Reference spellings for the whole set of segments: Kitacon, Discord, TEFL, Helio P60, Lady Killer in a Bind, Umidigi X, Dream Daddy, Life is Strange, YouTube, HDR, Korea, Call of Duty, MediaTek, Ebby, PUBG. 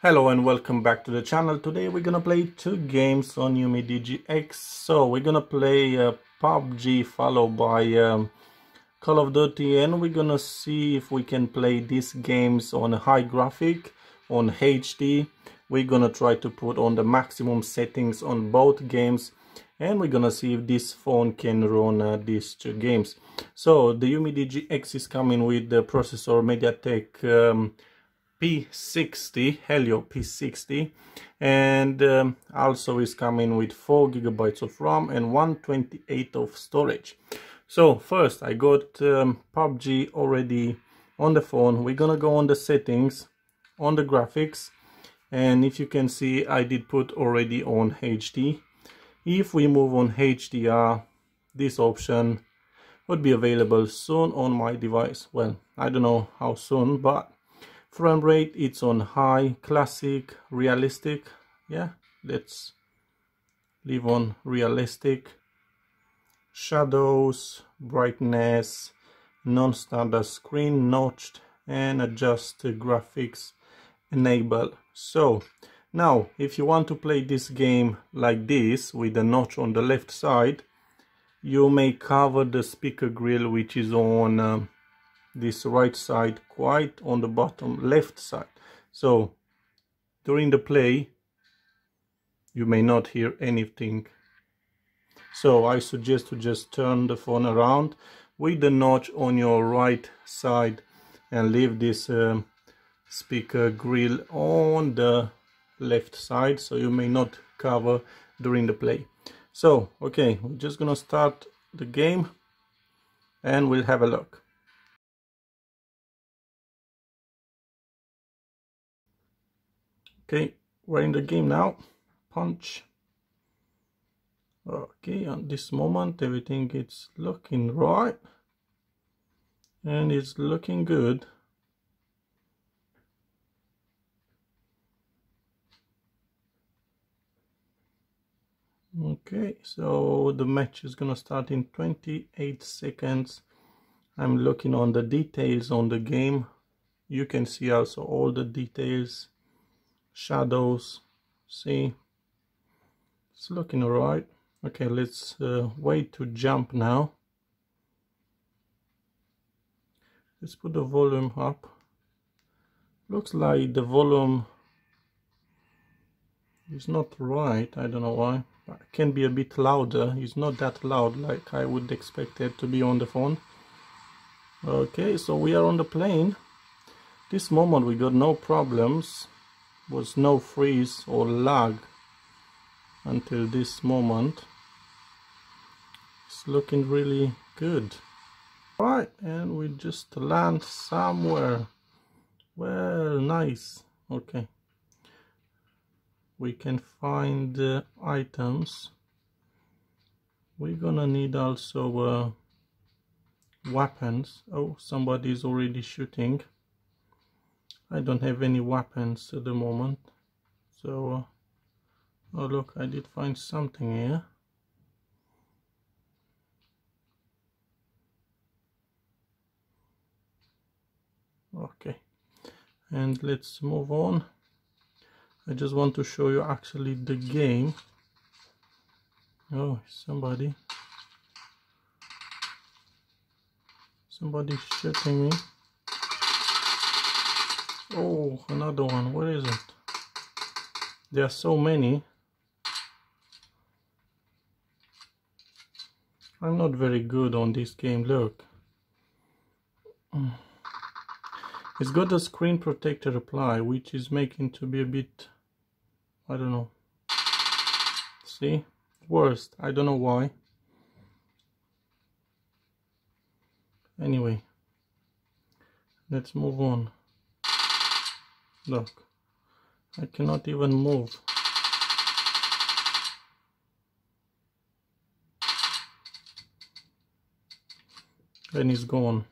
Hello and welcome back to the channel. Today we're gonna play two games on Umidigi X. So we're gonna play PUBG followed by Call of Duty, and we're gonna see if we can play these games on high graphic, on HD. We're gonna try to put on the maximum settings on both games, and we're gonna see if this phone can run these two games. So the Umidigi X is coming with the processor MediaTek P60, Helio P60, and also is coming with 4 GB of RAM and 128 of storage. So first I got PUBG already on the phone. We're gonna go on the settings, on the graphics, and if you can see I did put already on HD. If we move on HDR, this option would be available soon on my device. Well, I don't know how soon, but frame rate, it's on high, classic, realistic. Yeah, let's leave on realistic. Shadows, brightness, non-standard screen, notched, and adjust graphics, enable. So now if you want to play this game like this with a notch on the left side, you may cover the speaker grill, which is on this right side, quite on the bottom left side. So during the play you may not hear anything, so I suggest to just turn the phone around with the notch on your right side and leave this speaker grill on the left side, so you may not cover during the play. So okay, we're just gonna start the game and we'll have a look. Okay, we're in the game now. Punch. Okay, at this moment everything is looking right and it's looking good. Okay, so the match is gonna start in 28 seconds. I'm looking on the details on the game. You can see also all the details. Shadows, see, it's looking all right. Okay, let's wait to jump now. Let's put the volume up. Looks like the volume is not right, I don't know why. It can be a bit louder. It's not that loud like I would expect it to be on the phone. Okay, so we are on the plane. This moment we got no problems. Was no freeze or lag until this moment. It's looking really good. Alright, and we just land somewhere. Well, nice. Okay, we can find items. We're gonna need also weapons. Oh, somebody's already shooting. I don't have any weapons at the moment, so oh look, I did find something here. Okay, and let's move on. I just want to show you actually the game. Oh, somebody's shooting me. Oh, another one. Where is it? There are so many. I'm not very good on this game. Look, it's got a screen protector apply, which is making to be a bit, I don't know, see, worst. I don't know why. Anyway, let's move on. Look, I cannot even move. And it's gone.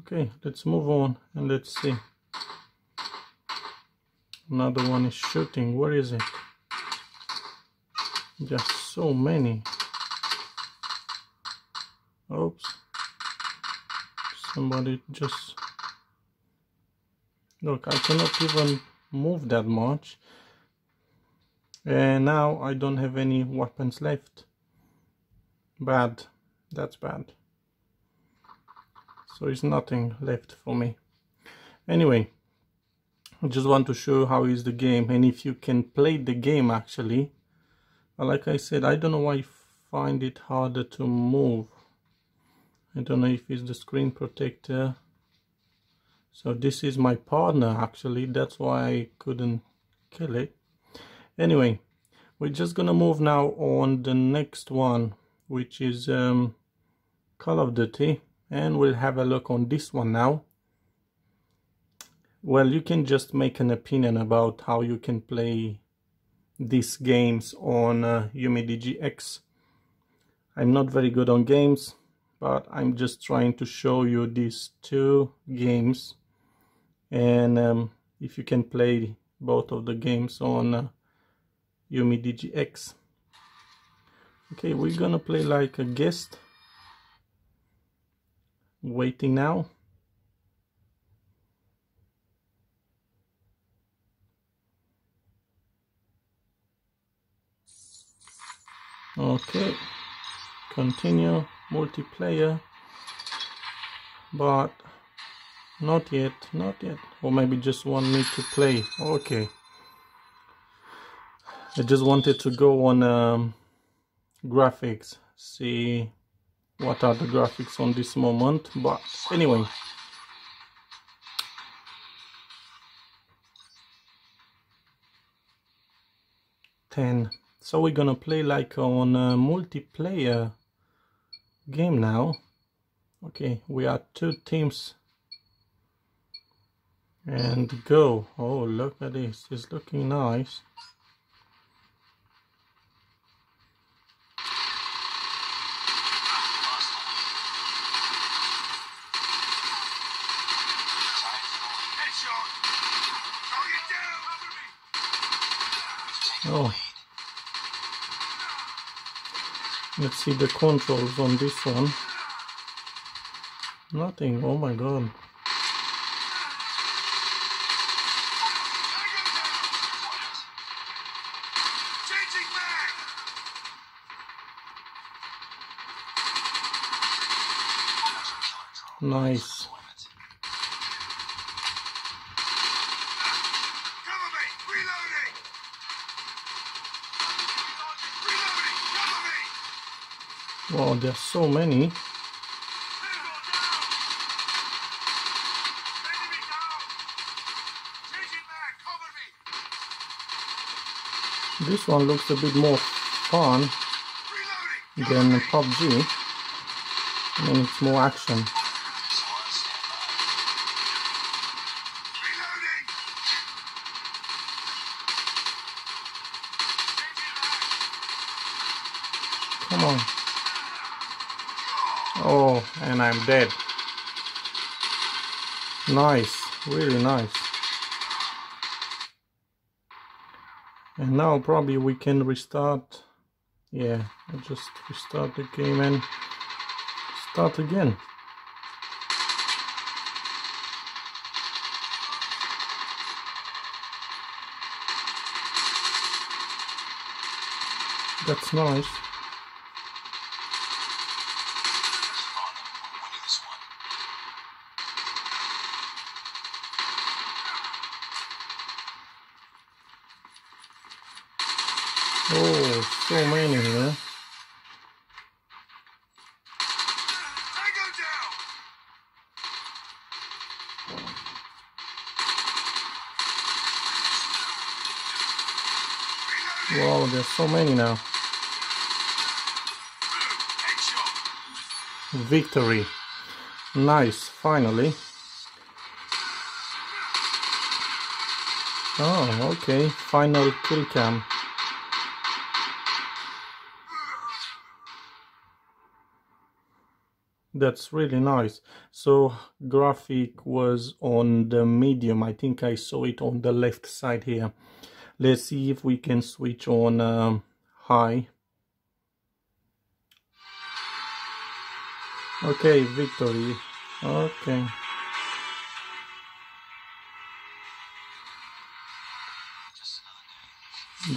Okay, let's move on and let's see. Another one is shooting. Where is it? There's so many. Oops. Somebody just Look, I cannot even move that much. And now I don't have any weapons left. Bad. That's bad. So it's nothing left for me. Anyway, I just want to show you how is the game and if you can play the game actually. Like I said, I don't know why I find it harder to move. I don't know if it's the screen protector. So this is my partner actually, that's why I couldn't kill it. Anyway, we're just gonna move now on the next one, which is Call of Duty, and we'll have a look on this one now. Well, you can just make an opinion about how you can play these games on Umidigi X. I'm not very good on games, but I'm just trying to show you these two games, and if you can play both of the games on Umidigi X. Okay, we're gonna play like a guest. Waiting now. Okay, continue multiplayer, but not yet, or maybe just want me to play. Okay, I just wanted to go on graphics, see what are the graphics on this moment, but anyway. So we're gonna play like on a multiplayer game now. Okay, we are two teams. And go. Oh, look at this. It's looking nice. Oh. Let's see the controls on this one. Nothing, oh my god. Nice. Wow, there's so many. This one looks a bit more fun than PUBG. I mean, it's more action. Come on. Oh, and I'm dead. Nice, really nice. And now probably we can restart. Yeah, I'll just restart the game and start again. That's nice. Oh, so many here. Wow, there's so many now. Victory. Nice, finally. Oh, okay. Final kill cam. That's really nice. So graphic was on the medium. I think I saw it on the left side here. Let's see if we can switch on high. Okay, victory. Okay.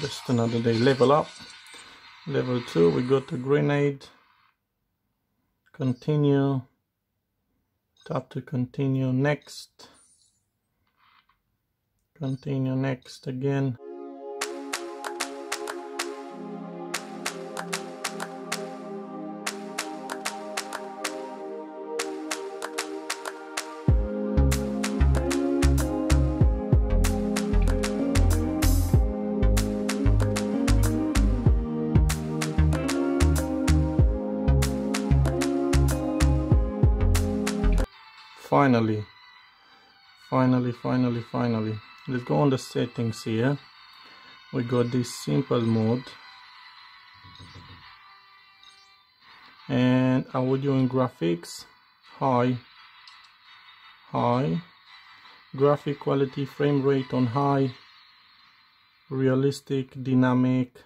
Just another day. Level up. Level 2. We got the grenade. Continue. Tap to continue. Next. Continue. Next again. Finally, let's go on the settings here. We got this simple mode and audio and graphics, high, graphic quality, frame rate on high, realistic, dynamic,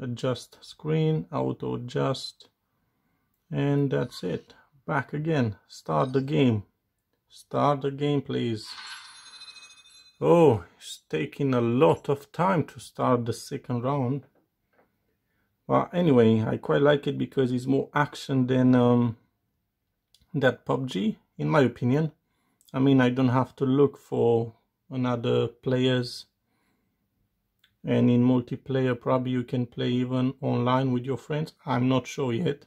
adjust screen, auto adjust, and that's it. Back again, start the game. Start the game, please. Oh, it's taking a lot of time to start the second round. Well, anyway, I quite like it because it's more action than that PUBG, in my opinion. I mean, I don't have to look for another players. And in multiplayer, probably you can play even online with your friends. I'm not sure yet.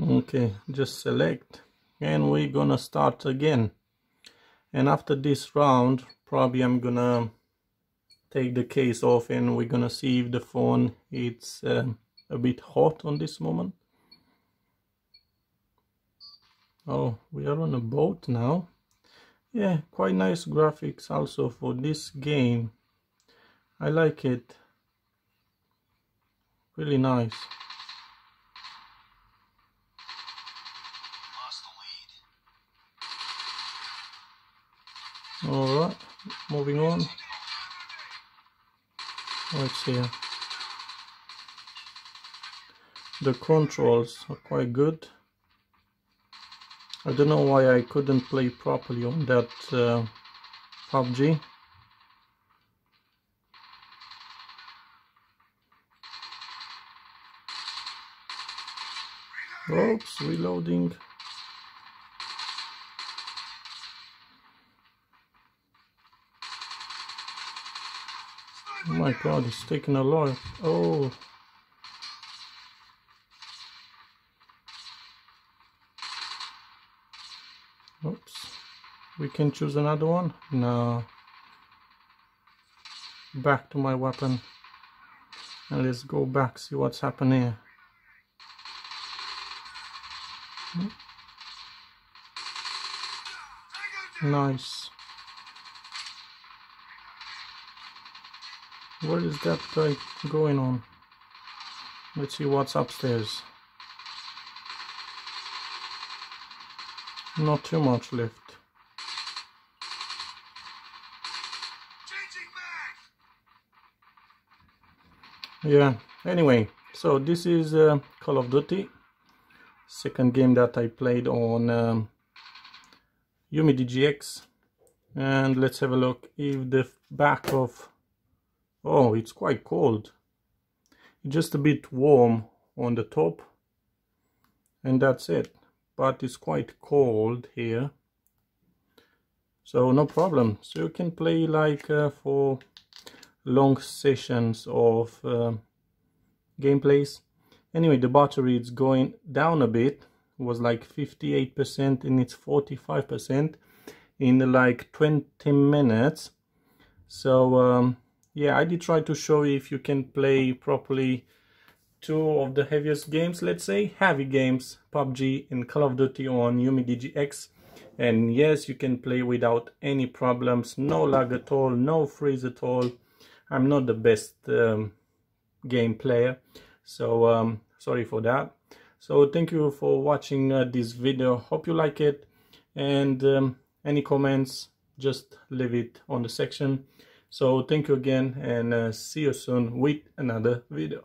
Okay, just select and we're gonna start again. And after this round, probably I'm gonna take the case off and we're gonna see if the phone is a bit hot on this moment. Oh, we are on a boat now. Yeah, quite nice graphics also for this game. I like it. Really nice. All right, moving on. Let's see. The controls are quite good. I don't know why I couldn't play properly on that PUBG. Oops, reloading. Oh my god, it's taking a lot. Oh. Oops. We can choose another one? No. Back to my weapon. And let's go back, see what's happening here. Nice. What is that guy going on? Let's see what's upstairs. Not too much left. Yeah, anyway, so this is Call of Duty, second game that I played on Umidigi X, and let's have a look if the back of... Oh, it's quite cold. Just a bit warm on the top, and that's it. But it's quite cold here, so no problem. So you can play like for long sessions of gameplays. Anyway, the battery is going down a bit. It was like 58% and it's 45% in like 20 minutes. So yeah, I did try to show you if you can play properly two of the heaviest games, let's say, heavy games, PUBG and Call of Duty on Umidigi X. And yes, you can play without any problems, no lag at all, no freeze at all. I'm not the best game player, so sorry for that. So thank you for watching this video, hope you like it. And any comments, just leave it on the section. So thank you again and see you soon with another video.